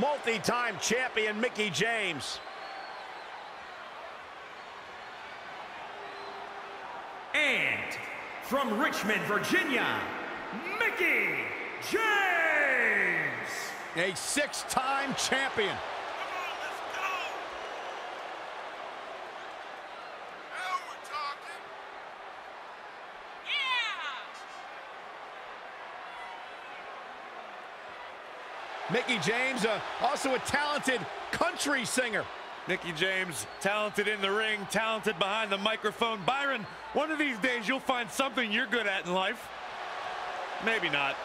multi-time champion Mickie James. And from Richmond, Virginia, Mickie James. A six-time champion. Mickie James, also a talented country singer. Mickie James, talented in the ring, talented behind the microphone. Byron, one of these days you'll find something you're good at in life. Maybe not.